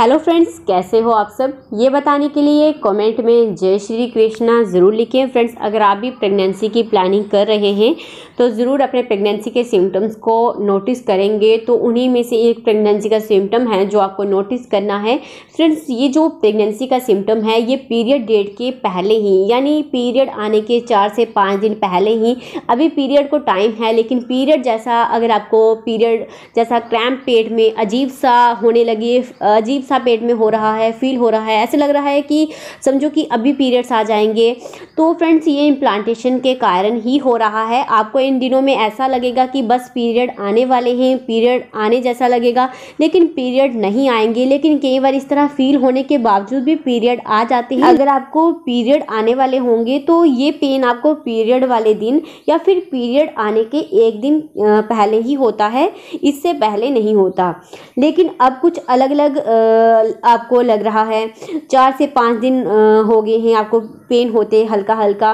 Hello friends, कैसे हो आप सब। ये बताने के लिए कमेंट में जय श्री कृष्णा ज़रूर लिखें। फ्रेंड्स, अगर आप भी प्रेगनेंसी की प्लानिंग कर रहे हैं तो ज़रूर अपने प्रेगनेंसी के सिम्टम्स को नोटिस करेंगे, तो उन्हीं में से एक प्रेगनेंसी का सिम्टम है जो आपको नोटिस करना है। फ्रेंड्स, ये जो प्रेगनेंसी का सिम्टम है ये पीरियड डेट के पहले ही, यानी पीरियड आने के 4 से 5 दिन पहले ही, अभी पीरियड को टाइम है लेकिन पीरियड जैसा, अगर आपको पीरियड जैसा क्रैम्प पेट में अजीब सा होने लगे, अजीब सा पेट में हो रहा है, फील हो रहा है, ऐसे लग रहा है कि समझो कि अभी पीरियड्स आ जाएंगे, तो फ्रेंड्स ये इम्प्लांटेशन के कारण ही हो रहा है। आपको इन दिनों में ऐसा लगेगा कि बस पीरियड आने वाले हैं, पीरियड आने जैसा लगेगा लेकिन पीरियड नहीं आएंगे, लेकिन कई बार इस तरह फील होने के बावजूद भी पीरियड आ जाते हैं। अगर आपको पीरियड आने वाले होंगे तो ये पेन आपको पीरियड वाले दिन या फिर पीरियड आने के एक दिन पहले ही होता है, इससे पहले नहीं होता। लेकिन अब कुछ अलग अलग आपको लग रहा है, 4 से 5 दिन हो गए हैं आपको पेन होते हल्का हल्का,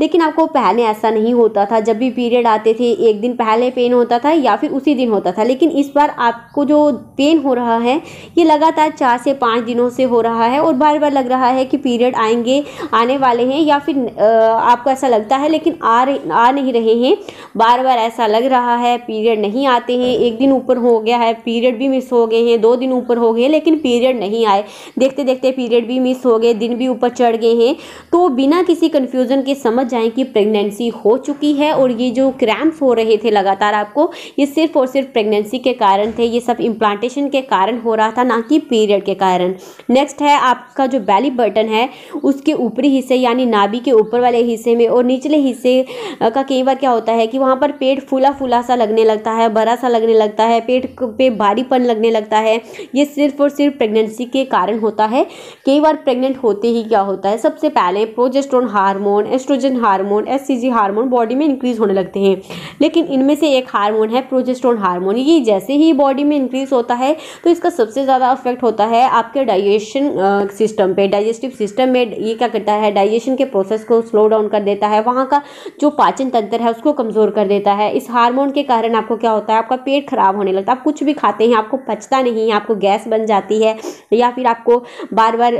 लेकिन आपको पहले ऐसा नहीं होता था। जब भी पीरियड आते थे एक दिन पहले पेन होता था या फिर उसी दिन होता था, लेकिन इस बार आपको जो पेन हो रहा है ये लगातार 4 से 5 दिनों से हो रहा है और बार बार लग रहा है कि पीरियड आएंगे, आने वाले हैं, या फिर आपको ऐसा लगता है लेकिन आ नहीं रहे हैं। बार बार ऐसा लग रहा है पीरियड नहीं आते हैं, एक दिन ऊपर हो गया है, पीरियड भी मिस हो गए हैं, 2 दिन ऊपर हो गए लेकिन पीरियड नहीं आए, देखते देखते पीरियड भी मिस हो गए, दिन भी ऊपर चढ़ गए हैं। तो बिना किसी कंफ्यूजन के समझ जाएं कि प्रेगनेंसी हो चुकी है, और ये जो क्रैम्प्स हो रहे थे लगातार आपको, ये सिर्फ और सिर्फ प्रेगनेंसी के कारण थे, ये सब इम्प्लांटेशन के कारण हो रहा था, ना कि पीरियड के कारण। नेक्स्ट है आपका जो बेली बटन है उसके ऊपरी हिस्से, यानी नाभि के ऊपर वाले हिस्से में और निचले हिस्से का कई बार क्या होता है कि वहाँ पर पेट फूला फूला सा लगने लगता है, बड़ा सा लगने लगता है, पेट पे भारीपन लगने लगता है। ये सिर्फ और सिर्फ प्रेगनेंसी के कारण होता है। कई बार प्रेग्नेंट होते ही क्या होता है, सबसे पहले progesterone hormone, estrogen hormone, SCG hormone body में इंक्रीज होने लगते हैं, लेकिन इनमें से एक हार्मोन है प्रोजेस्टेरोन हार्मोन। ये जैसे ही बॉडी में इंक्रीज होता है तो इसका सबसे ज़्यादा इफेक्ट होता है आपके डाइजेशन सिस्टम पे, डाइजेस्टिव सिस्टम में। ये क्या करता है, डाइजेशन के प्रोसेस को स्लो डाउन कर देता है, वहाँ का जो पाचन तंत्र है उसको कमज़ोर कर देता है। इस हार्मोन के कारण आपको क्या होता है, आपका पेट खराब होने लगता है, आप कुछ भी खाते हैं आपको पचता नहीं है, आपको गैस बन जाती है, या फिर आपको बार बार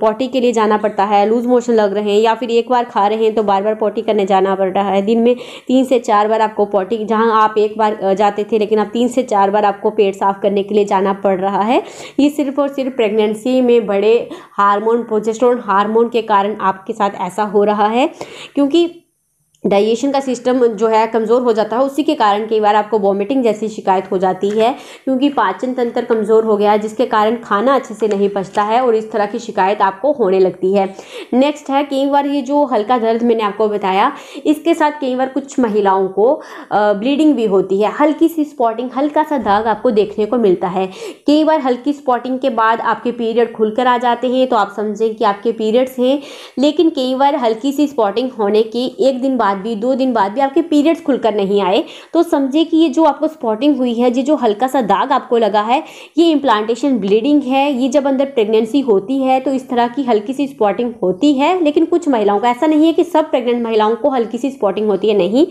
पॉटी के लिए जाना पड़ता है, लूज मोशन लग रहे हैं, या फिर एक बार खा रहे हैं तो बार बार पॉटी करने जाना पड़ रहा है। दिन में 3 से 4 बार आपको पॉटी, जहां आप 1 बार जाते थे लेकिन आप 3 से 4 बार आपको पेट साफ करने के लिए जाना पड़ रहा है। ये सिर्फ और सिर्फ प्रेगनेंसी में बड़े हार्मोन प्रोजेस्टेरोन हार्मोन के कारण आपके साथ ऐसा हो रहा है, क्योंकि डाइजेशन का सिस्टम जो है कमज़ोर हो जाता है, उसी के कारण कई बार आपको वॉमिटिंग जैसी शिकायत हो जाती है, क्योंकि पाचन तंत्र कमज़ोर हो गया है जिसके कारण खाना अच्छे से नहीं पचता है और इस तरह की शिकायत आपको होने लगती है। नेक्स्ट है कई बार ये जो हल्का दर्द मैंने आपको बताया, इसके साथ कई बार कुछ महिलाओं को ब्लीडिंग भी होती है, हल्की सी स्पॉटिंग, हल्का सा दाग आपको देखने को मिलता है। कई बार हल्की स्पॉटिंग के बाद आपके पीरियड खुल कर आ जाते हैं तो आप समझें कि आपके पीरियड्स हैं, लेकिन कई बार हल्की सी स्पॉटिंग होने के 1 दिन बाद भी, 2 दिन बाद भी आपके पीरियड्स खुलकर नहीं आए तो समझे कि ये जो आपको स्पॉटिंग हुई है, ये जो हल्का सा दाग आपको लगा है, ये इम्प्लांटेशन ब्लीडिंग है। ये जब अंदर प्रेगनेंसी होती है तो इस तरह की हल्की सी स्पॉटिंग होती है, लेकिन कुछ महिलाओं का, ऐसा नहीं है कि सब प्रेग्नेंट महिलाओं को हल्की सी स्पॉटिंग होती है, नहीं,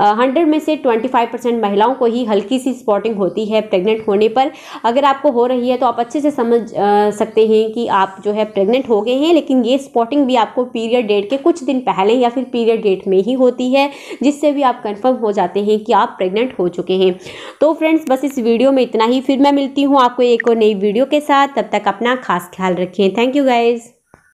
100 में से 25% महिलाओं को ही हल्की सी स्पॉटिंग होती है प्रेग्नेंट होने पर। अगर आपको हो रही है तो आप अच्छे से समझ सकते हैं कि आप जो है प्रेग्नेंट हो गए हैं, लेकिन ये स्पॉटिंग भी आपको पीरियड डेट के कुछ दिन पहले या फिर पीरियड डेट में ही होती है, जिससे भी आप कंफर्म हो जाते हैं कि आप प्रेग्नेंट हो चुके हैं। तो फ्रेंड्स, बस इस वीडियो में इतना ही, फिर मैं मिलती हूँ आपको एक और नई वीडियो के साथ। तब तक अपना खास ख्याल रखें। Thank you guys.